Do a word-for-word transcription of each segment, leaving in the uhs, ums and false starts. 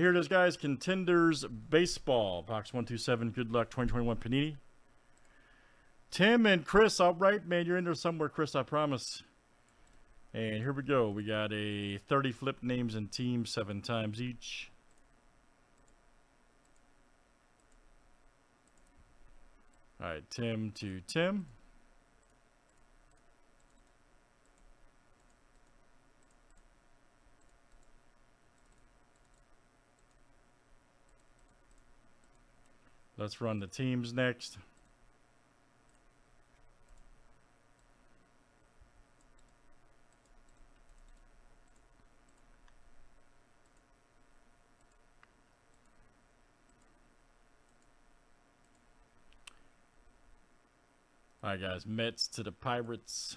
here it is, guys. Contenders Baseball, box one two seven. Good luck, twenty twenty-one Panini. Tim and Chris, all right, man. You're in there somewhere, Chris, I promise. And here we go. We got a thirty flip names and teams, seven times each. All right, Tim to Tim. Let's run the teams next. All right, guys. Mets to the Pirates.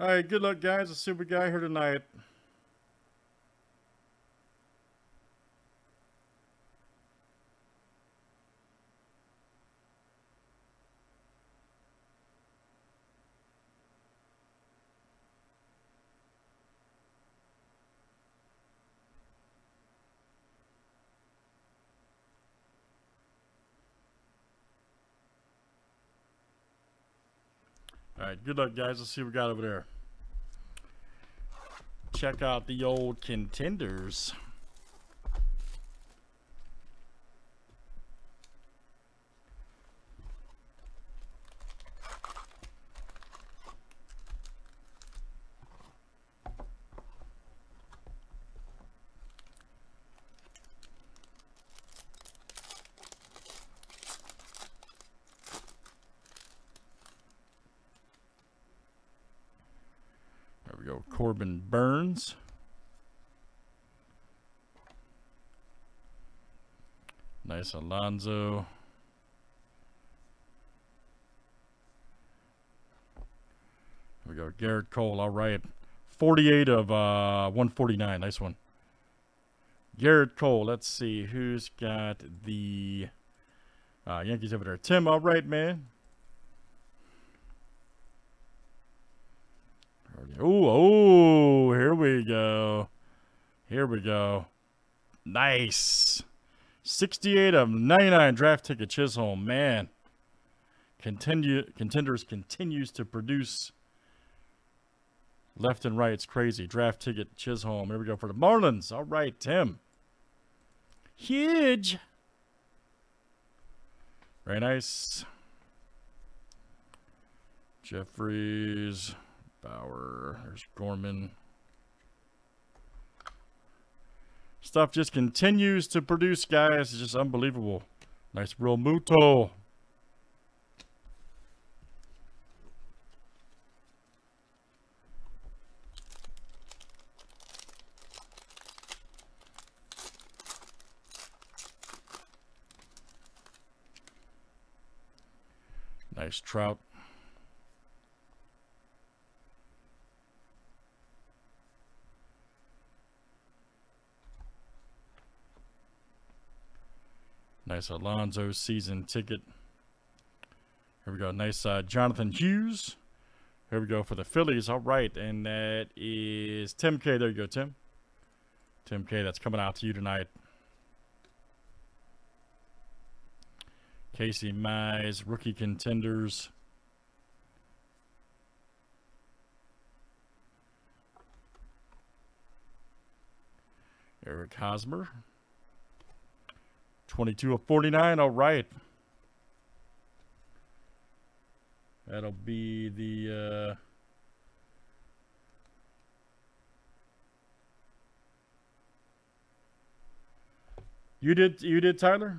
All right, good luck, guys. A super guy here tonight. All right, good luck, guys. Let's see what we got over there. Check out the old Contenders. Corbin Burns. Nice Alonzo. Here we go. Garrett Cole. All right. forty-eight of uh, one forty-nine. Nice one. Garrett Cole. Let's see who's got the uh, Yankees over there. Tim. All right, man. Oh, oh, here we go. Here we go. Nice. sixty-eight of ninety-nine draft ticket Chisholm. Man. Continue, contenders continues to produce left and right. It's crazy. Draft ticket Chisholm. Here we go for the Marlins. All right, Tim. Huge. Very nice. Jeffries. Bauer, there's Gorman. Stuff just continues to produce, guys. It's just unbelievable. Nice real Muto. Nice Trout. Nice Alonzo season ticket. Here we go. Nice uh, Jonathan Hughes. Here we go for the Phillies. All right. And that is Tim K. There you go, Tim. Tim K. That's coming out to you tonight. Casey Mize, rookie contenders. Eric Hosmer. twenty-two of forty-nine. All right. That'll be the uh, You did, you did, Tyler?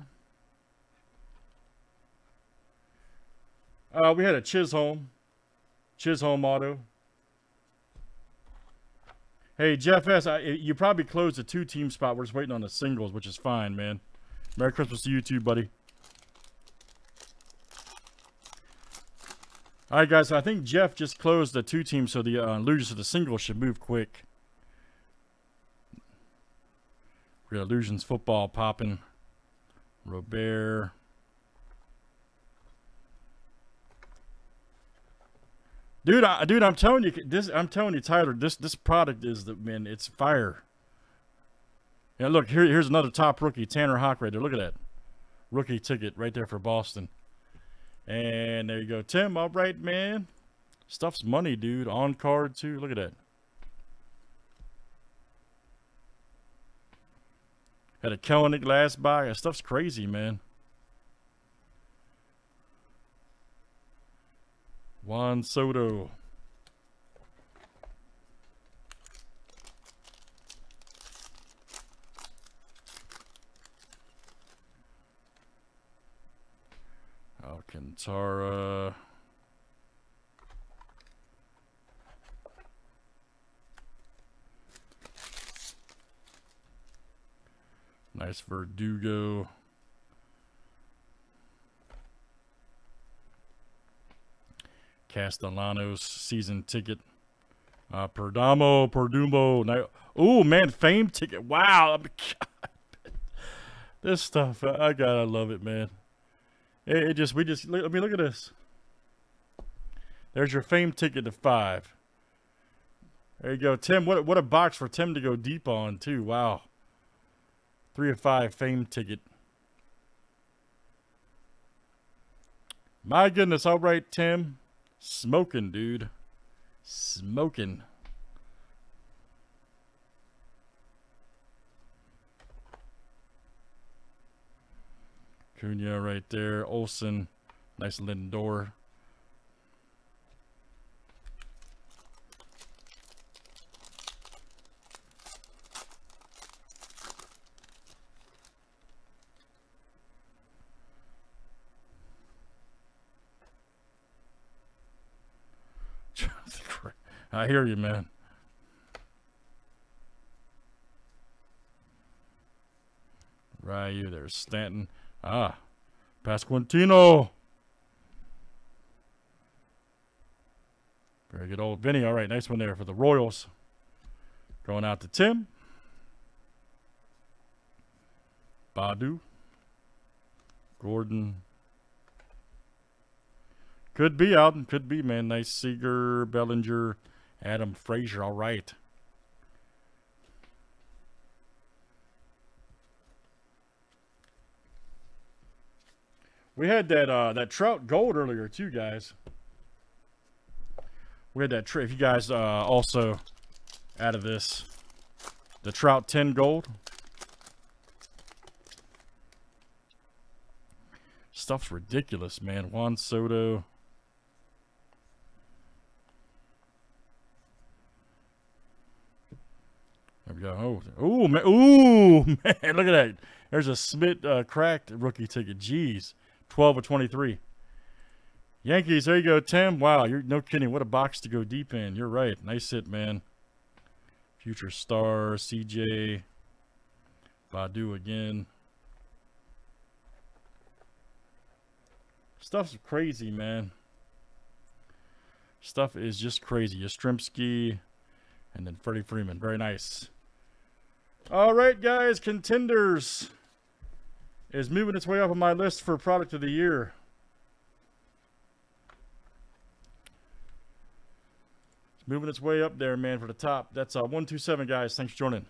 Uh, we had a Chisholm. Chisholm auto. Hey, Jeff S., I, you probably closed the two-team spot. We're just waiting on the singles, which is fine, man. Merry Christmas to you too, buddy. All right, guys. So I think Jeff just closed the two-team, so the uh, losers of the singles should move quick. Real Illusions football popping. Robert. Dude, I, dude, I'm telling you, this. I'm telling you, Tyler, this this product is the man. It's fire. Yeah, look here. Here's another top rookie, Tanner Houck, right there. Look at that rookie ticket right there for Boston. And there you go, Tim. All right, man. Stuff's money, dude. On card too. Look at that. Had a Kelenic last buy. That stuff's crazy, man. Juan Soto. Alcantara. Nice Verdugo. Castellanos season ticket. Uh, Perdomo, Perdomo. Oh man, Fame ticket. Wow, God. This stuff. I gotta love it, man. It, it just, we just. I mean, look at this. There's your Fame ticket to five. There you go, Tim. What what a box for Tim to go deep on too. Wow. Three of five Fame ticket. My goodness. All right, Tim. Smoking, dude. Smoking. Cunha right there. Olson. Nice Lindor. I hear you, man. Ryu, there's Stanton. Ah, Pasquantino. Very good old Vinny. All right, nice one there for the Royals. Going out to Tim. Badu. Gordon. Could be out and could be, man. Nice Seager, Bellinger. Adam Fraser, all right. We had that uh, that Trout gold earlier too, guys. We had that trick. If you guys uh, also out of this, the Trout ten gold stuff's ridiculous, man. Juan Soto. There we go. Oh, ooh, man. Ooh, man. Look at that. There's a Smith uh, cracked rookie ticket. Jeez. twelve of twenty-three. Yankees, there you go, Tim. Wow, you're no kidding. What a box to go deep in. You're right. Nice hit, man. Future star, C J. Badu again. Stuff's crazy, man. Stuff is just crazy. Yastrzemski. And then Freddie Freeman. Very nice. All right, guys. Contenders is moving its way up on my list for product of the year. It's moving its way up there, man, for the top. That's uh, one two seven, guys. Thanks for joining.